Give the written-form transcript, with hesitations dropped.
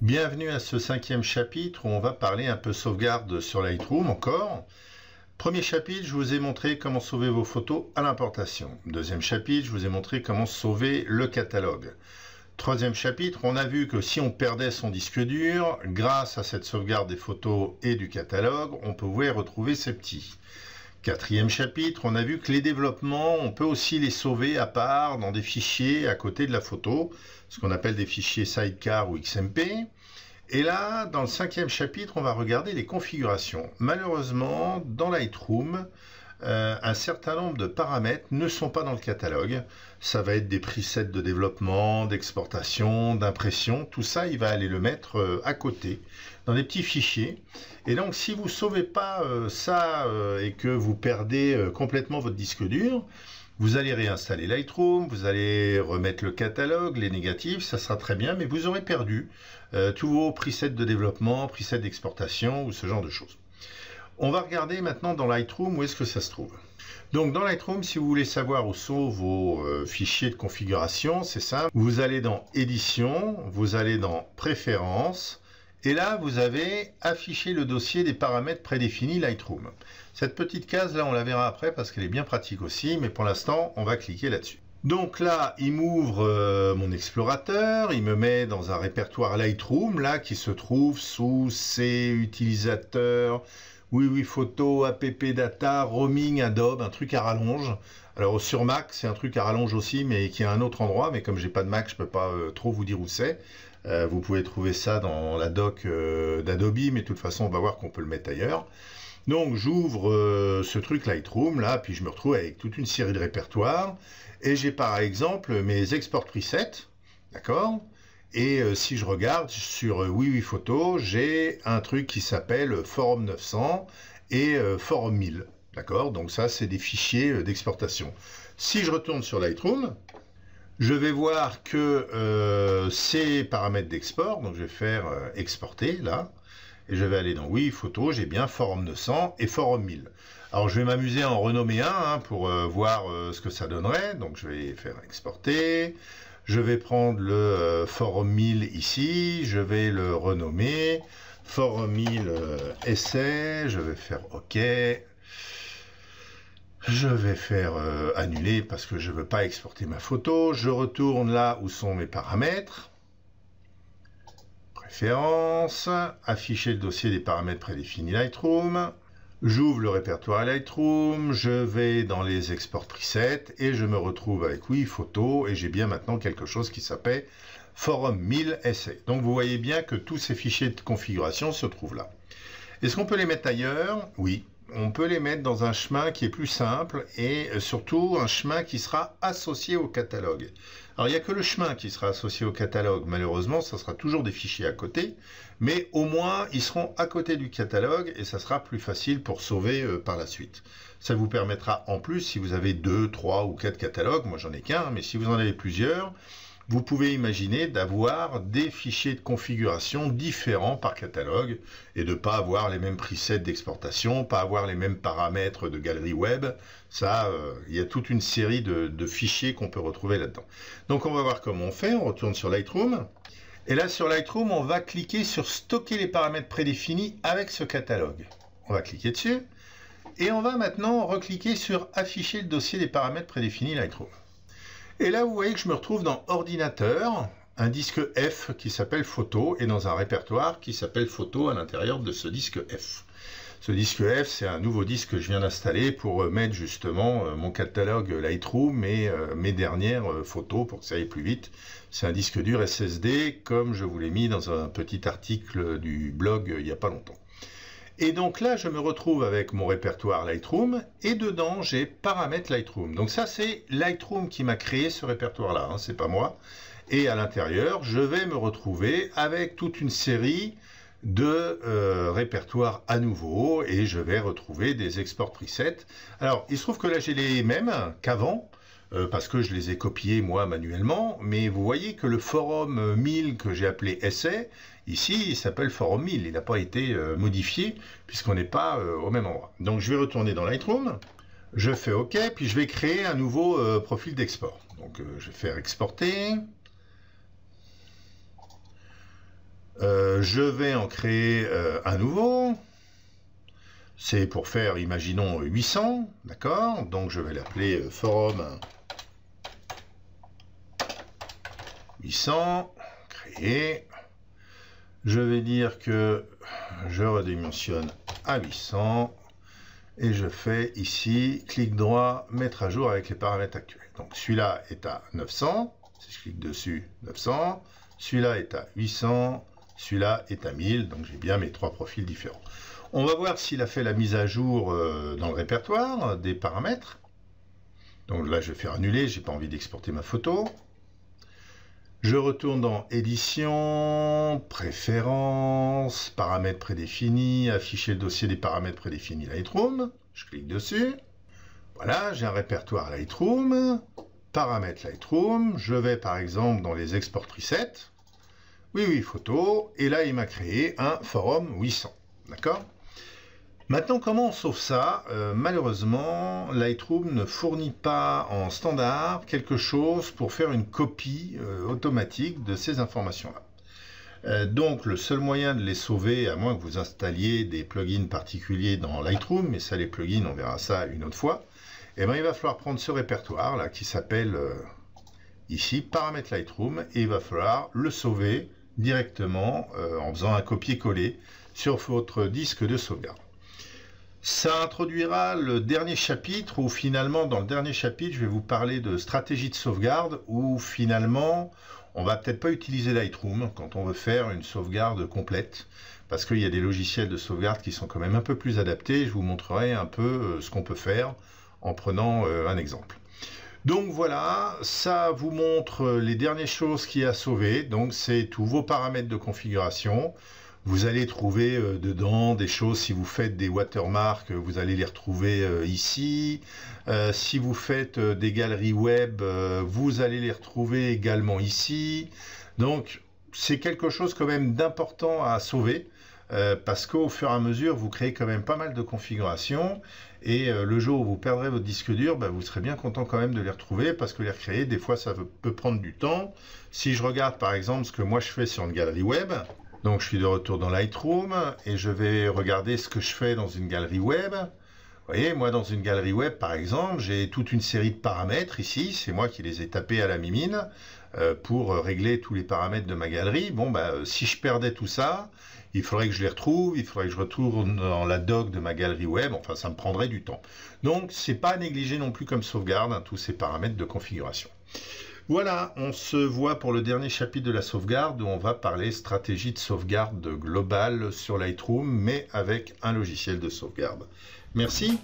Bienvenue à ce 5e chapitre où on va parler un peu sauvegarde sur Lightroom encore. Premier chapitre, je vous ai montré comment sauver vos photos à l'importation. Deuxième chapitre, je vous ai montré comment sauver le catalogue. Troisième chapitre, on a vu que si on perdait son disque dur, grâce à cette sauvegarde des photos et du catalogue, on pouvait retrouver ses petits. Quatrième chapitre, on a vu que les développements, on peut aussi les sauver à part dans des fichiers à côté de la photo, ce qu'on appelle des fichiers sidecar ou XMP. Et là, dans le 5e chapitre, on va regarder les configurations. Malheureusement, dans Lightroom, un certain nombre de paramètres ne sont pas dans le catalogue. Ça va être des presets de développement, d'exportation, d'impression. Tout ça, il va aller le mettre à côté, dans des petits fichiers. Et donc, si vous ne sauvez pas ça et que vous perdez complètement votre disque dur, vous allez réinstaller Lightroom, vous allez remettre le catalogue, les négatifs, ça sera très bien, mais vous aurez perdu tous vos presets de développement, presets d'exportation ou ce genre de choses. On va regarder maintenant dans Lightroom où est-ce que ça se trouve. Donc dans Lightroom, si vous voulez savoir où sont vos fichiers de configuration, c'est simple. Vous allez dans Édition, vous allez dans Préférences, et là, vous avez affiché le dossier des paramètres prédéfinis Lightroom. Cette petite case, là, on la verra après parce qu'elle est bien pratique aussi, mais pour l'instant, on va cliquer là-dessus. Donc là, il m'ouvre mon explorateur, il me met dans un répertoire Lightroom, là, qui se trouve sous C, Utilisateur, oui, Photo, App, Data, Roaming, Adobe, un truc à rallonge. Alors sur Mac, c'est un truc à rallonge aussi, mais qui est à un autre endroit, mais comme j'ai pas de Mac, je peux pas trop vous dire où c'est. Vous pouvez trouver ça dans la doc d'Adobe, mais de toute façon, on va voir qu'on peut le mettre ailleurs. Donc, j'ouvre ce truc Lightroom, là, puis je me retrouve avec toute une série de répertoires. Et j'ai, par exemple, mes export presets, d'accord? Et si je regarde sur oui Photo, j'ai un truc qui s'appelle Forum 900 et Forum 1000, d'accord? Donc, ça, c'est des fichiers d'exportation. Si je retourne sur Lightroom, je vais voir que ces paramètres d'export, donc je vais faire exporter là, et je vais aller dans oui, photo, j'ai bien Forum 900 et Forum 1000. Alors je vais m'amuser à en renommer un pour voir ce que ça donnerait, donc je vais faire exporter, je vais prendre le Forum 1000 ici, je vais le renommer, Forum 1000 essai, je vais faire OK. Je vais faire annuler parce que je ne veux pas exporter ma photo. Je retourne là où sont mes paramètres. Préférences. Afficher le dossier des paramètres prédéfinis Lightroom. J'ouvre le répertoire Lightroom. Je vais dans les exports presets. Et je me retrouve avec oui, photo. Et j'ai bien maintenant quelque chose qui s'appelle Forum 1000 SA. Donc vous voyez bien que tous ces fichiers de configuration se trouvent là. Est-ce qu'on peut les mettre ailleurs? Oui. On peut les mettre dans un chemin qui est plus simple et surtout un chemin qui sera associé au catalogue. Alors, il n'y a que le chemin qui sera associé au catalogue. Malheureusement, ça sera toujours des fichiers à côté, mais au moins, ils seront à côté du catalogue et ça sera plus facile pour sauver par la suite. Ça vous permettra en plus, si vous avez 2, 3 ou 4 catalogues, moi j'en ai qu'un, mais si vous en avez plusieurs, vous pouvez imaginer d'avoir des fichiers de configuration différents par catalogue et de ne pas avoir les mêmes presets d'exportation, pas avoir les mêmes paramètres de galerie web. Ça, il y a toute une série de fichiers qu'on peut retrouver là-dedans. Donc, on va voir comment on fait. On retourne sur Lightroom. Et là, sur Lightroom, on va cliquer sur « Stocker les paramètres prédéfinis avec ce catalogue ». On va cliquer dessus. Et on va maintenant recliquer sur « Afficher le dossier des paramètres prédéfinis Lightroom ». Et là, vous voyez que je me retrouve dans Ordinateur, un disque F qui s'appelle Photo, et dans un répertoire qui s'appelle Photo à l'intérieur de ce disque F. Ce disque F, c'est un nouveau disque que je viens d'installer pour mettre justement mon catalogue Lightroom et mes dernières photos pour que ça aille plus vite. C'est un disque dur SSD, comme je vous l'ai mis dans un petit article du blog il n'y a pas longtemps. Et donc là, je me retrouve avec mon répertoire Lightroom et dedans, j'ai paramètres Lightroom. Donc ça, c'est Lightroom qui m'a créé ce répertoire-là, hein, c'est pas moi. Et à l'intérieur, je vais me retrouver avec toute une série de répertoires à nouveau et je vais retrouver des exports presets. Alors, il se trouve que là, j'ai les mêmes qu'avant. Parce que je les ai copiés moi manuellement, mais vous voyez que le forum 1000 que j'ai appelé essai, ici il s'appelle forum 1000, il n'a pas été modifié puisqu'on n'est pas au même endroit. Donc je vais retourner dans Lightroom, Je fais OK, puis je vais créer un nouveau profil d'export. Donc je vais faire exporter. Je vais en créer un nouveau. C'est pour faire, imaginons, 800, d'accord? Donc je vais l'appeler forum 800, créer. Je vais dire que je redimensionne à 800 et je fais ici, clic droit, mettre à jour avec les paramètres actuels. Donc celui-là est à 900, si je clique dessus, 900, celui-là est à 800, celui-là est à 1000, donc j'ai bien mes trois profils différents. On va voir s'il a fait la mise à jour dans le répertoire des paramètres. Donc là, je vais faire annuler, j'ai pas envie d'exporter ma photo. Je retourne dans édition, préférences, paramètres prédéfinis, afficher le dossier des paramètres prédéfinis Lightroom. Je clique dessus. Voilà, j'ai un répertoire Lightroom, paramètres Lightroom. Je vais par exemple dans les exports presets. Oui, photo. Et là, il m'a créé un forum 800. D'accord ? Maintenant, comment on sauve ça? Malheureusement, Lightroom ne fournit pas en standard quelque chose pour faire une copie automatique de ces informations-là. Donc, le seul moyen de les sauver, à moins que vous installiez des plugins particuliers dans Lightroom, mais ça, les plugins, on verra ça une autre fois, eh bien, il va falloir prendre ce répertoire-là qui s'appelle, ici, Paramètres Lightroom, et il va falloir le sauver directement en faisant un copier-coller sur votre disque de sauvegarde. Ça introduira le dernier chapitre où finalement, dans le dernier chapitre, je vais vous parler de stratégie de sauvegarde où finalement, on va peut-être pas utiliser Lightroom quand on veut faire une sauvegarde complète parce qu'il y a des logiciels de sauvegarde qui sont quand même un peu plus adaptés. Je vous montrerai un peu ce qu'on peut faire en prenant un exemple. Donc voilà, ça vous montre les dernières choses qu'il y a à sauver. Donc c'est tous vos paramètres de configuration. Vous allez trouver dedans des choses, si vous faites des watermarks, vous allez les retrouver ici. Si vous faites des galeries web, vous allez les retrouver également ici. Donc, c'est quelque chose quand même d'important à sauver, parce qu'au fur et à mesure, vous créez quand même pas mal de configurations. Et le jour où vous perdrez votre disque dur, vous serez bien content quand même de les retrouver, parce que les recréer, des fois, ça peut prendre du temps. Si je regarde, par exemple, ce que moi je fais sur une galerie web... Donc je suis de retour dans Lightroom et je vais regarder ce que je fais dans une galerie web. Vous voyez, moi dans une galerie web par exemple, j'ai toute une série de paramètres ici, c'est moi qui les ai tapés à la mimine pour régler tous les paramètres de ma galerie. Bon, si je perdais tout ça, il faudrait que je les retrouve, il faudrait que je retourne dans la doc de ma galerie web, enfin ça me prendrait du temps. Donc c'est pas à négliger non plus comme sauvegarde, hein, tous ces paramètres de configuration. Voilà, on se voit pour le dernier chapitre de la sauvegarde où on va parler stratégie de sauvegarde globale sur Lightroom, mais avec un logiciel de sauvegarde. Merci.